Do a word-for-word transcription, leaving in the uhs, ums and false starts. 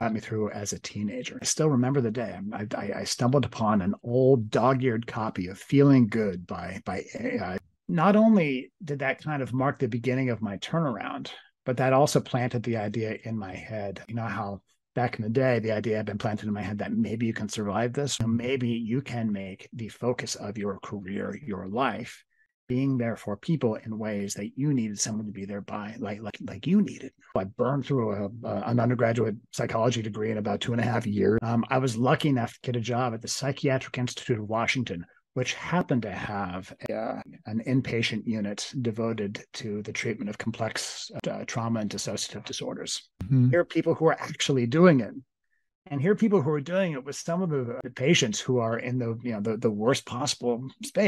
got me through as a teenager. I still remember the day. I, I, I stumbled upon an old dog-eared copy of Feeling Good by, by uh, not only did that kind of mark the beginning of my turnaround, but that also planted the idea in my head. You know how back in the day, the idea had been planted in my head that maybe you can survive this. Maybe you can make the focus of your career, your life, being there for people in ways that you needed someone to be there by, like like like you needed. I burned through a, uh, an undergraduate psychology degree in about two and a half years. Um, I was lucky enough to get a job at the Psychiatric Institute of Washington, which happened to have a, an inpatient unit devoted to the treatment of complex uh, trauma and dissociative disorders. Mm-hmm. Here are people who are actually doing it. And here are people who are doing it with some of the, the patients who are in the, you know, the, the worst possible space.